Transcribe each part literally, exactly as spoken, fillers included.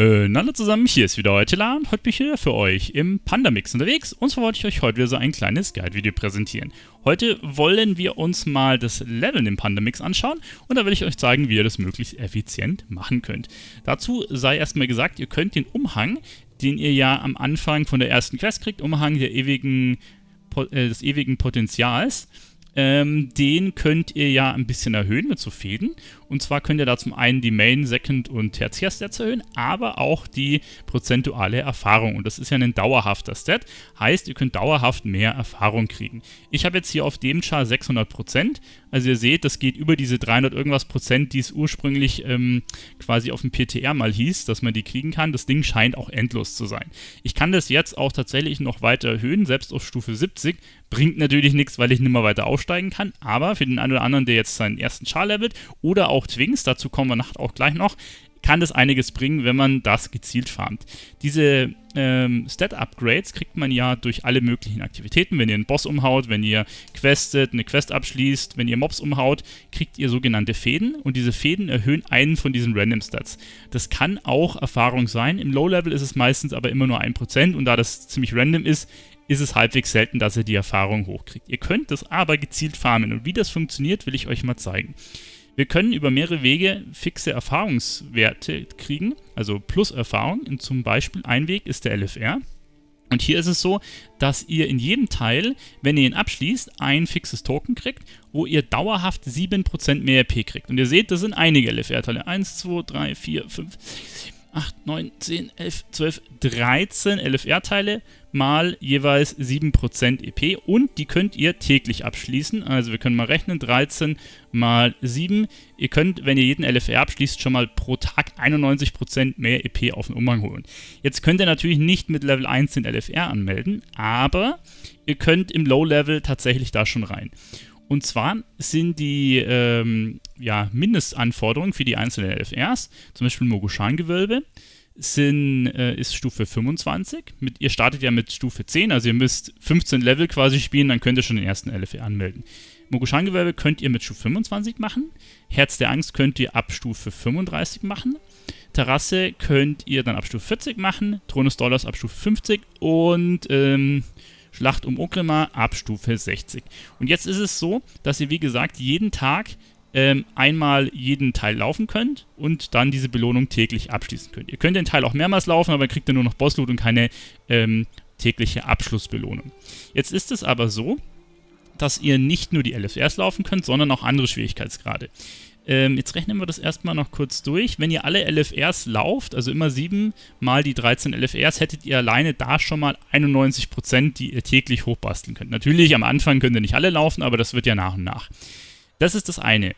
Äh, hallo zusammen, hier ist wieder euer Telar und heute bin ich hier für euch im Panda-Mix unterwegs und zwar wollte ich euch heute wieder so ein kleines Guide-Video präsentieren. Heute wollen wir uns mal das Leveln im Panda-Mix anschauen und da will ich euch zeigen, wie ihr das möglichst effizient machen könnt. Dazu sei erstmal gesagt, ihr könnt den Umhang, den ihr ja am Anfang von der ersten Quest kriegt, Umhang der ewigen, äh, des ewigen Potenzials, Ähm, den könnt ihr ja ein bisschen erhöhen mit so Fäden. Und zwar könnt ihr da zum einen die Main-, Second- und Tertiär-Stats erhöhen, aber auch die prozentuale Erfahrung. Und das ist ja ein dauerhafter Stat. Heißt, ihr könnt dauerhaft mehr Erfahrung kriegen. Ich habe jetzt hier auf dem Char sechshundert Prozent. Also ihr seht, das geht über diese dreihundert irgendwas Prozent, die es ursprünglich ähm, quasi auf dem P T R mal hieß, dass man die kriegen kann. Das Ding scheint auch endlos zu sein. Ich kann das jetzt auch tatsächlich noch weiter erhöhen, selbst auf Stufe siebzig. Bringt natürlich nichts, weil ich nicht mehr weiter aufsteigen kann, aber für den einen oder anderen, der jetzt seinen ersten Char levelt oder auch Twings, dazu kommen wir nachher auch gleich noch, kann das einiges bringen, wenn man das gezielt farmt. Diese ähm, Stat-Upgrades kriegt man ja durch alle möglichen Aktivitäten. Wenn ihr einen Boss umhaut, wenn ihr questet, eine Quest abschließt, wenn ihr Mobs umhaut, kriegt ihr sogenannte Fäden und diese Fäden erhöhen einen von diesen Random-Stats. Das kann auch Erfahrung sein. Im Low-Level ist es meistens aber immer nur ein Prozent und da das ziemlich random ist, ist es halbwegs selten, dass ihr die Erfahrung hochkriegt. Ihr könnt das aber gezielt farmen und wie das funktioniert, will ich euch mal zeigen. Wir können über mehrere Wege fixe Erfahrungswerte kriegen, also Plus-Erfahrung. Und zum Beispiel ein Weg ist der L F R. Und hier ist es so, dass ihr in jedem Teil, wenn ihr ihn abschließt, ein fixes Token kriegt, wo ihr dauerhaft sieben Prozent mehr R P kriegt. Und ihr seht, das sind einige L F R-Teile. eins, zwei, drei, vier, fünf, sechs, acht, neun, zehn, elf, zwölf, dreizehn L F R-Teile mal jeweils sieben Prozent E P und die könnt ihr täglich abschließen. Also wir können mal rechnen, dreizehn mal sieben. Ihr könnt, wenn ihr jeden L F R abschließt, schon mal pro Tag einundneunzig Prozent mehr E P auf den Umhang holen. Jetzt könnt ihr natürlich nicht mit Level eins den L F R anmelden, aber ihr könnt im Low-Level tatsächlich da schon rein. Und zwar sind die ähm, ja, Mindestanforderungen für die einzelnen L F Rs, zum Beispiel Mogushan-Gewölbe, sind, äh, ist Stufe fünfundzwanzig. Mit, ihr startet ja mit Stufe zehn, also ihr müsst fünfzehn Level quasi spielen, dann könnt ihr schon den ersten L F R anmelden. Mogushan-Gewölbe könnt ihr mit Stufe fünfundzwanzig machen, Herz der Angst könnt ihr ab Stufe fünfunddreißig machen, Terrasse könnt ihr dann ab Stufe vierzig machen, Thron des Dollars ab Stufe fünfzig und ähm, Schlacht um Okrema ab Stufe sechzig. Und jetzt ist es so, dass ihr wie gesagt jeden Tag ähm, einmal jeden Teil laufen könnt und dann diese Belohnung täglich abschließen könnt. Ihr könnt den Teil auch mehrmals laufen, aber kriegt ihr nur noch Bossloot und keine ähm, tägliche Abschlussbelohnung. Jetzt ist es aber so, dass ihr nicht nur die L F Rs laufen könnt, sondern auch andere Schwierigkeitsgrade. Ähm, jetzt rechnen wir das erstmal noch kurz durch. Wenn ihr alle L F Rs lauft, also immer sieben mal die dreizehn L F Rs, hättet ihr alleine da schon mal einundneunzig Prozent, die ihr täglich hochbasteln könnt. Natürlich, am Anfang könnt ihr nicht alle laufen, aber das wird ja nach und nach. Das ist das eine.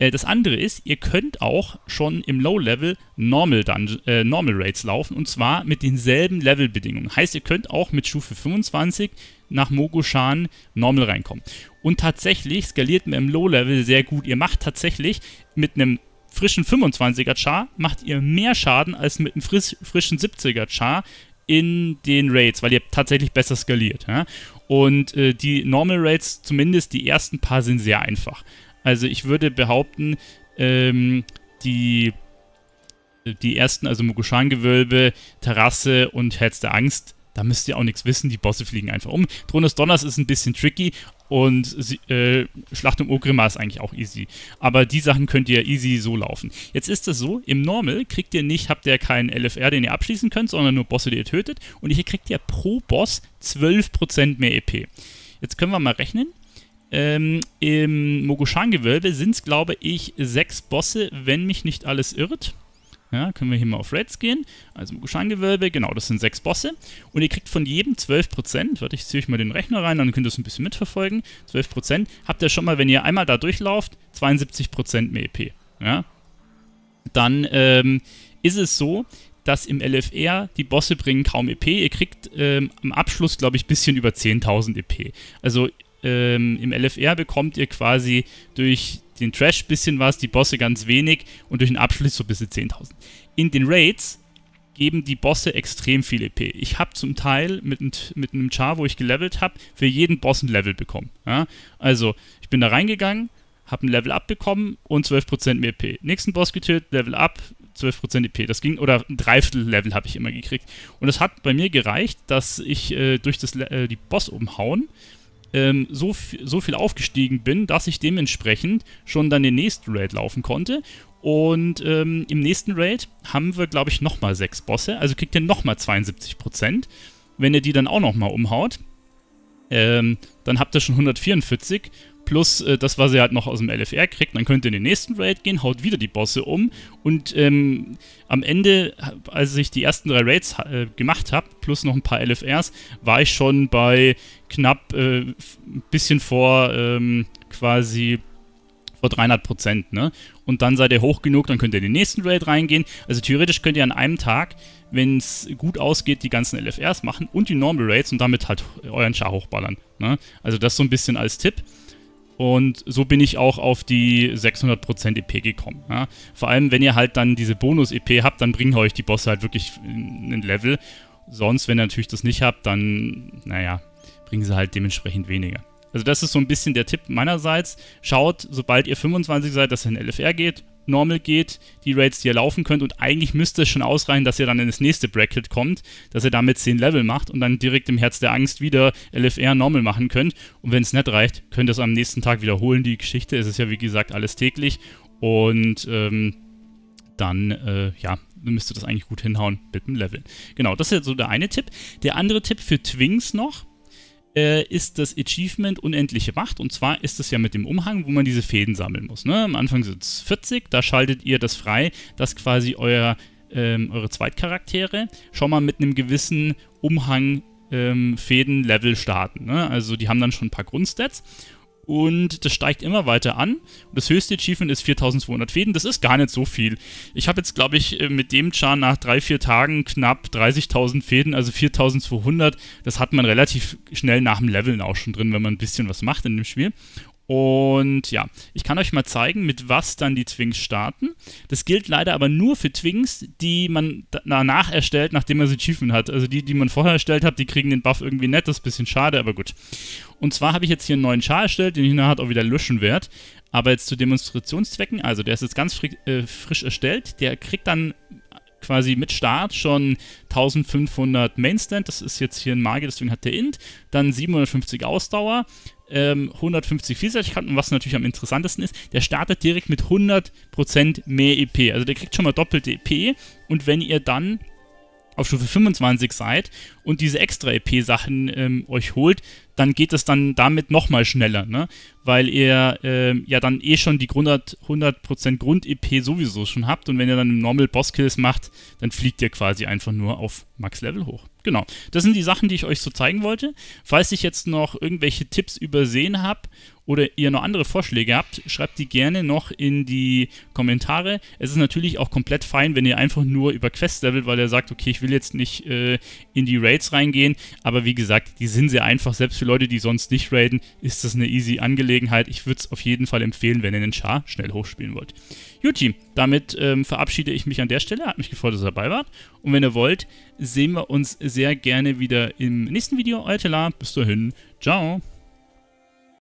Äh, das andere ist, ihr könnt auch schon im Low-Level Normal, äh, Normal Raids laufen und zwar mit denselben Levelbedingungen. Heißt, ihr könnt auch mit Stufe fünfundzwanzig nach Mogushan Normal reinkommen. Und tatsächlich skaliert man im Low-Level sehr gut. Ihr macht tatsächlich mit einem frischen fünfundzwanziger-Char macht ihr mehr Schaden als mit einem frisch, frischen siebziger-Char in den Raids, weil ihr tatsächlich besser skaliert. Ja? Und äh, die Normal Raids, zumindest die ersten paar, sind sehr einfach. Also ich würde behaupten, ähm, die, die ersten, also Mogushan-Gewölbe, Terrasse und Herz der Angst, da müsst ihr auch nichts wissen, die Bosse fliegen einfach um. Thron des Donners ist ein bisschen tricky und äh, Schlacht um Okrima ist eigentlich auch easy. Aber die Sachen könnt ihr easy so laufen. Jetzt ist das so, im Normal kriegt ihr nicht, habt ihr keinen L F R, den ihr abschließen könnt, sondern nur Bosse, die ihr tötet. Und hier kriegt ihr pro Boss zwölf Prozent mehr E P. Jetzt können wir mal rechnen. Ähm, im Mogushan-Gewölbe sind es, glaube ich, sechs Bosse, wenn mich nicht alles irrt. Ja, können wir hier mal auf Raids gehen. Also Mogushan-Gewölbe, genau, das sind sechs Bosse. Und ihr kriegt von jedem zwölf Prozent. Warte, ich ziehe euch mal den Rechner rein, dann könnt ihr es ein bisschen mitverfolgen. zwölf Prozent habt ihr schon mal, wenn ihr einmal da durchlauft, zweiundsiebzig Prozent mehr E P. Ja? Dann ähm, ist es so, dass im L F R die Bosse bringen kaum E P. Ihr kriegt ähm, am Abschluss, glaube ich, ein bisschen über zehntausend E P. Also ähm, im L F R bekommt ihr quasi durch den Trash ein bisschen was, die Bosse ganz wenig und durch den Abschluss so ein bisschen zehntausend. In den Raids geben die Bosse extrem viel E P. Ich habe zum Teil mit, mit einem Char, wo ich gelevelt habe, für jeden Boss ein Level bekommen. Ja? Also, ich bin da reingegangen, habe ein Level Up bekommen und zwölf Prozent mehr E P. Nächsten Boss getötet, Level Up, zwölf Prozent E P. Das ging, oder ein Dreiviertel-Level habe ich immer gekriegt. Und das hat bei mir gereicht, dass ich äh, durch das, äh, die Boss umhauen ähm, so, so viel aufgestiegen bin, dass ich dementsprechend schon dann den nächsten Raid laufen konnte. Und ähm, im nächsten Raid haben wir, glaube ich, nochmal sechs Bosse. Also kriegt ihr nochmal zweiundsiebzig Prozent. Wenn ihr die dann auch nochmal umhaut, ähm, dann habt ihr schon hundertvierundvierzig. Plus äh, das, was ihr halt noch aus dem L F R kriegt. Dann könnt ihr in den nächsten Raid gehen, haut wieder die Bosse um. Und ähm, am Ende, als ich die ersten drei Raids äh, gemacht habe, plus noch ein paar L F Rs, war ich schon bei knapp äh, ein bisschen vor ähm, quasi vor dreihundert Prozent. Ne? Und dann seid ihr hoch genug, dann könnt ihr in den nächsten Raid reingehen. Also theoretisch könnt ihr an einem Tag, wenn es gut ausgeht, die ganzen L F Rs machen und die Normal Raids und damit halt euren Char hochballern. Ne? Also das so ein bisschen als Tipp. Und so bin ich auch auf die sechshundert Prozent E P gekommen. Ja? Vor allem, wenn ihr halt dann diese Bonus-E P habt, dann bringen euch die Bosse halt wirklich in ein Level. Sonst, wenn ihr natürlich das nicht habt, dann, naja, bringen sie halt dementsprechend weniger. Also das ist so ein bisschen der Tipp meinerseits. Schaut, sobald ihr fünfundzwanzig seid, dass ihr in L F R geht, Normal geht, die Raids, die ihr laufen könnt. Und eigentlich müsste es schon ausreichen, dass ihr dann in das nächste Bracket kommt, dass ihr damit zehn Level macht und dann direkt im Herz der Angst wieder L F R Normal machen könnt. Und wenn es nicht reicht, könnt ihr es am nächsten Tag wiederholen, die Geschichte. Es ist ja, wie gesagt, alles täglich. Und ähm, dann, äh, ja, müsst ihr das eigentlich gut hinhauen mit dem Level. Genau, das ist jetzt so der eine Tipp. Der andere Tipp für Twinks noch ist das Achievement Unendliche Macht. Und zwar ist es ja mit dem Umhang, wo man diese Fäden sammeln muss. Ne? Am Anfang sind es vierzig, da schaltet ihr das frei, dass quasi euer, ähm, eure Zweitcharaktere schon mal mit einem gewissen Umhang ähm, Fäden-Level starten. Ne? Also die haben dann schon ein paar Grundstats. Und das steigt immer weiter an. Das höchste Achievement ist viertausendzweihundert Fäden. Das ist gar nicht so viel. Ich habe jetzt, glaube ich, mit dem Char nach drei, vier Tagen knapp dreißigtausend Fäden, also viertausendzweihundert. Das hat man relativ schnell nach dem Leveln auch schon drin, wenn man ein bisschen was macht in dem Spiel. Und ja, ich kann euch mal zeigen, mit was dann die Twinks starten. Das gilt leider aber nur für Twinks, die man danach erstellt, nachdem man sie Achievement hat. Also die, die man vorher erstellt hat, die kriegen den Buff irgendwie nett. Das ist ein bisschen schade, aber gut. Und zwar habe ich jetzt hier einen neuen Char erstellt, den ich nachher auch wieder löschen werde. Aber jetzt zu Demonstrationszwecken, also der ist jetzt ganz frisch, äh, frisch erstellt. Der kriegt dann quasi mit Start schon eintausendfünfhundert Mainstand. Das ist jetzt hier ein Magier, deswegen hat der Int. Dann siebenhundertfünfzig Ausdauer. hundertfünfzig Vielseitigkeiten, was natürlich am interessantesten ist, der startet direkt mit hundert Prozent mehr E P. Also der kriegt schon mal doppelte E P und wenn ihr dann auf Stufe fünfundzwanzig seid und diese extra E P-Sachen ähm, euch holt, dann geht es dann damit nochmal schneller, ne? Weil ihr ähm, ja dann eh schon die hundert Prozent Grund-E P sowieso schon habt und wenn ihr dann im Normal Boss-Kills macht, dann fliegt ihr quasi einfach nur auf Max-Level hoch. Genau, das sind die Sachen, die ich euch so zeigen wollte. Falls ich jetzt noch irgendwelche Tipps übersehen habe oder ihr noch andere Vorschläge habt, schreibt die gerne noch in die Kommentare. Es ist natürlich auch komplett fein, wenn ihr einfach nur über Quests levelt, weil ihr sagt, okay, ich will jetzt nicht äh, in die Raids reingehen. Aber wie gesagt, die sind sehr einfach. Selbst für Leute, die sonst nicht raiden, ist das eine easy Angelegenheit. Ich würde es auf jeden Fall empfehlen, wenn ihr den Char schnell hochspielen wollt. Juti, damit ähm, verabschiede ich mich an der Stelle. Hat mich gefreut, dass ihr dabei wart. Und wenn ihr wollt, sehen wir uns sehr gerne wieder im nächsten Video. Euer Telar, bis dahin. Ciao.